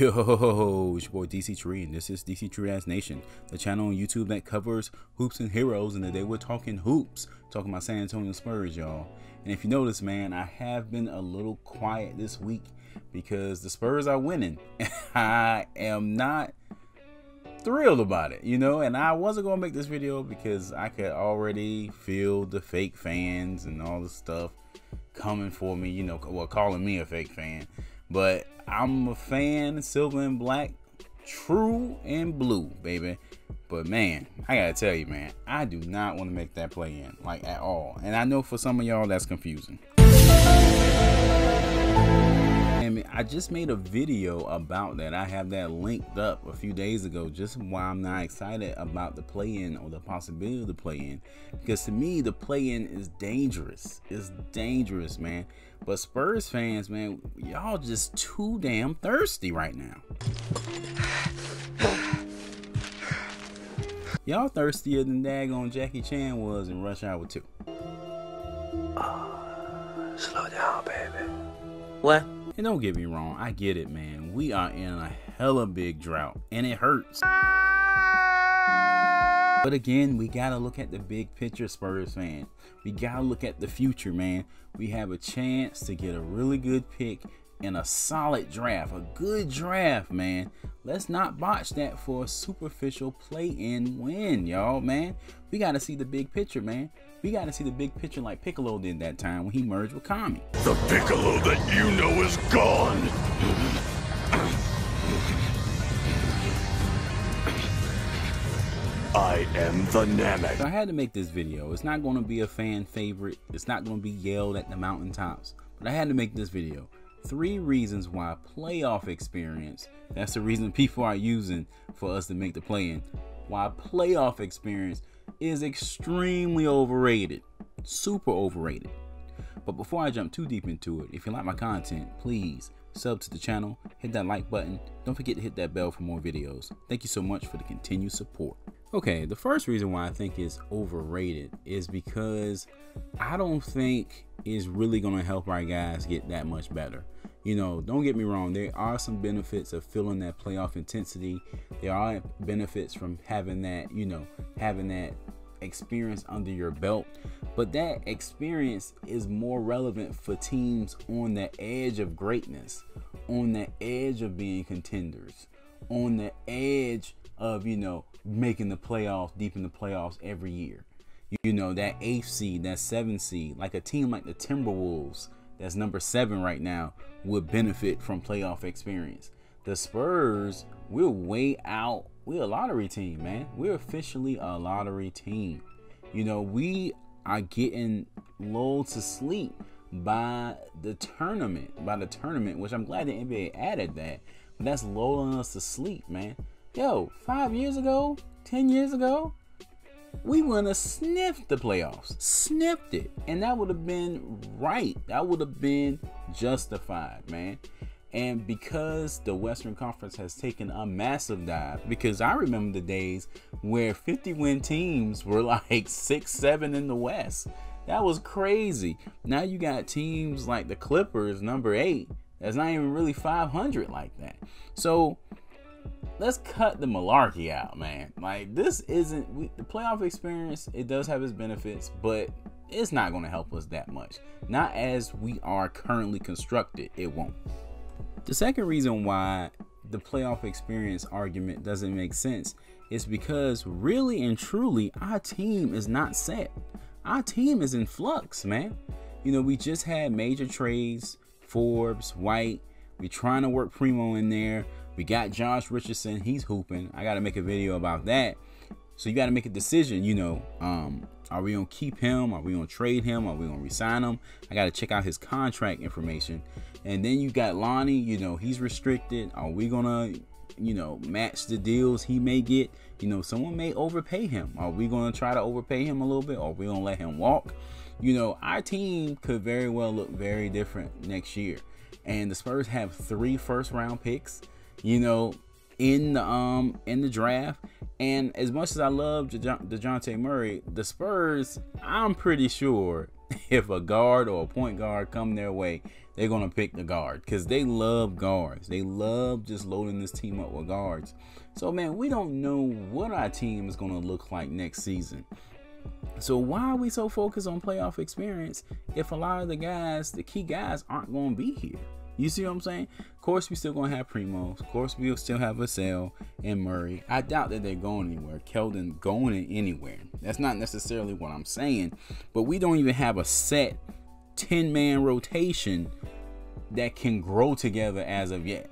Yo, it's your boy DC Tree, and this is DC Tree Ass Nation, the channel on YouTube that covers hoops and heroes. And today we're talking hoops, talking about San Antonio Spurs, y'all. And if you notice, man, I have been a little quiet this week because the Spurs are winning. I am not thrilled about it, you know. And I wasn't gonna make this video because I could already feel the fake fans and all this stuff coming for me, you know, well, calling me a fake fan. But I'm a fan, silver and black, true and blue, baby. But man, I gotta tell you, man, I do not want to make that play in, like, at all. And I know for some of y'all that's confusing. And I just made a video about that. I have that linked up a few days ago, just why I'm not excited about the play-in or the possibility of the play-in. Because to me, the play-in is dangerous. It's dangerous, man. But Spurs fans, man, y'all just too damn thirsty right now. Y'all thirstier than daggone Jackie Chan was in Rush Hour 2. Slow down, baby. What? And don't get me wrong, I get it, man. We are in a hella big drought, and it hurts. But again, we gotta look at the big picture, Spurs fan. We gotta look at the future, man. We have a chance to get a really good pick in a solid draft, a good draft, man. Let's not botch that for a superficial play-in win, y'all, man. We gotta see the big picture, man. We gotta see the big picture like Piccolo did that time when he merged with Kami. The Piccolo that you know is gone. I am the Namek. So I had to make this video. It's not gonna be a fan favorite. It's not gonna be yelled at the mountaintops. But I had to make this video. 3 reasons why playoff experience, that's the reason people are using for us to make the play-in, why playoff experience is extremely overrated, super overrated. But before I jump too deep into it, if you like my content, please sub to the channel, hit that like button, don't forget to hit that bell for more videos. Thank you so much for the continued support. Okay, the first reason why I think it's overrated is because I don't think it's really gonna help our guys get that much better. You know, don't get me wrong, there are some benefits of feeling that playoff intensity. There are benefits from having that, you know, having that experience under your belt. But that experience is more relevant for teams on the edge of greatness, on the edge of being contenders, on the edge of, you know, making the playoffs, deep in the playoffs every year. You know, that 8th seed, that 7th seed, like a team like the Timberwolves, that's number 7 right now, would benefit from playoff experience. The Spurs, we're way out. We're a lottery team, man. We're officially a lottery team. You know, we are getting lulled to sleep by the tournament, which I'm glad the NBA added that. But that's lulling us to sleep, man. Yo, 5 years ago, 10 years ago, we wouldn't have sniffed the playoffs, sniffed it, and that would have been right. That would have been justified, man. And because the Western Conference has taken a massive dive, because I remember the days where 50-win teams were like 6, 7 in the West. That was crazy. Now you got teams like the Clippers, number 8, that's not even really 500 like that. So let's cut the malarkey out, man. Like, this isn't the playoff experience. It does have its benefits, but it's not going to help us that much. Not as we are currently constructed, it won't. The second reason why the playoff experience argument doesn't make sense is because really and truly our team is not set. Our team is in flux, man. You know, we just had major trades, Forbes, White. We're trying to work Primo in there. We got Josh Richardson, he's hooping. I gotta make a video about that. So you gotta make a decision, you know, are we gonna keep him? Are we gonna trade him? Are we gonna resign him? I gotta check out his contract information. And then you got Lonnie, you know, he's restricted. Are we gonna, you know, match the deals he may get? You know, someone may overpay him. Are we gonna try to overpay him a little bit? Or are we gonna let him walk? You know, our team could very well look very different next year. And the Spurs have 3 first-round picks. You know, in the draft. And as much as I love DeJounte Murray, the Spurs, I'm pretty sure if a guard or a point guard come their way, they're going to pick the guard because they love guards. They love just loading this team up with guards. So, man, we don't know what our team is going to look like next season. So why are we so focused on playoff experience if a lot of the guys, the key guys, aren't going to be here? You see what I'm saying? Of course, we still going to have Primo. Of course, we'll still have Vassell and Murray. I doubt that they're going anywhere. Keldon going anywhere. That's not necessarily what I'm saying. But we don't even have a set 10-man rotation that can grow together as of yet.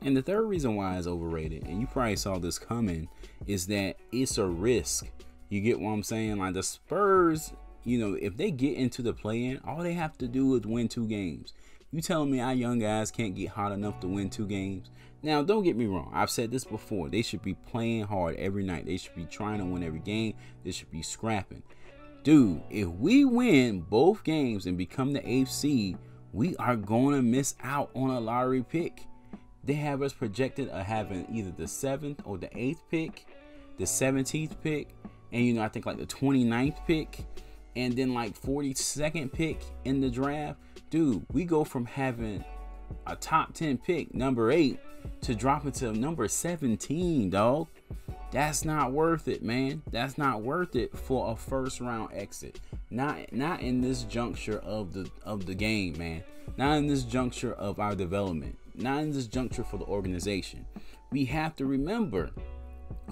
And the third reason why it's overrated, and you probably saw this coming, is that it's a risk. You get what I'm saying? Like the Spurs, you know, if they get into the play-in, all they have to do is win 2 games. You telling me our young guys can't get hot enough to win 2 games? Now, don't get me wrong. I've said this before. They should be playing hard every night. They should be trying to win every game. They should be scrapping. Dude, if we win both games and become the 8th seed, we are going to miss out on a lottery pick. They have us projected at having either the 7th or the 8th pick, the 17th pick, and, you know, I think like the 29th pick and then like 42nd pick in the draft. Dude, we go from having a top 10 pick, number 8, to dropping to number 17, dog. That's not worth it, man. That's not worth it for a first round exit. Not in this juncture of the game, man. Not in this juncture of our development. Not in this juncture for the organization. We have to remember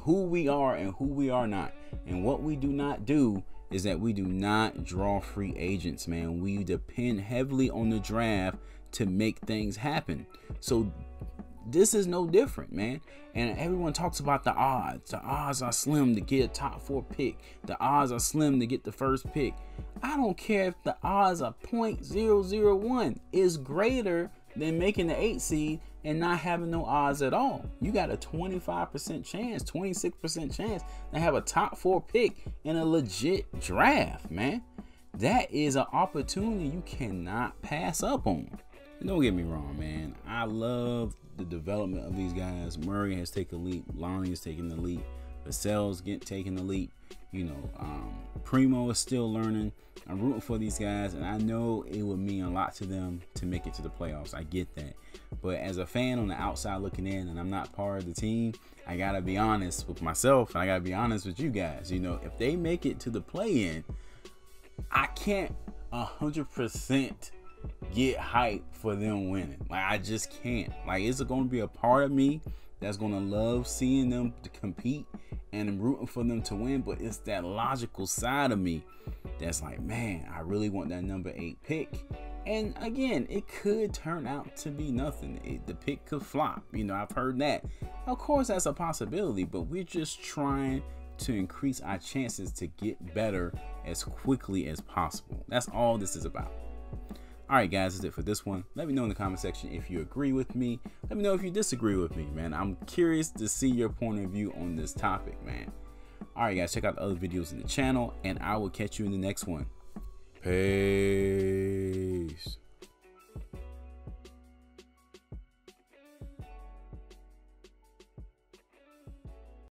who we are and who we are not. And what we do not do is that we do not draw free agents, man. We depend heavily on the draft to make things happen. So this is no different, man. And everyone talks about the odds. The odds are slim to get a top 4 pick. The odds are slim to get the first pick. I don't care if the odds are 0.001. It's greater than making the 8th seed and not having no odds at all. You got a 25% chance, 26% chance to have a top 4 pick in a legit draft, man. That is an opportunity you cannot pass up on. And don't get me wrong, man. I love the development of these guys. Murray has taken the leap. Lonnie has taken the leap. Vassell's taking the leap. You know, Primo is still learning. I'm rooting for these guys, and I know it would mean a lot to them to make it to the playoffs. I get that. But as a fan on the outside looking in, and I'm not part of the team, I got to be honest with myself, and I got to be honest with you guys. You know, if they make it to the play-in, I can't 100% get hyped for them winning. Like, I just can't. Like, it's going to be a part of me that's going to love seeing them to compete and I'm rooting for them to win, but it's that logical side of me that's like, man, I really want that number 8 pick. And again, it could turn out to be nothing. The pick could flop. You know, I've heard that. Of course, that's a possibility, but we're just trying to increase our chances to get better as quickly as possible. That's all this is about. Alright guys, that's it for this one. Let me know in the comment section if you agree with me. Let me know if you disagree with me, man. I'm curious to see your point of view on this topic, man. Alright guys, check out the other videos in the channel, and I will catch you in the next one. Peace.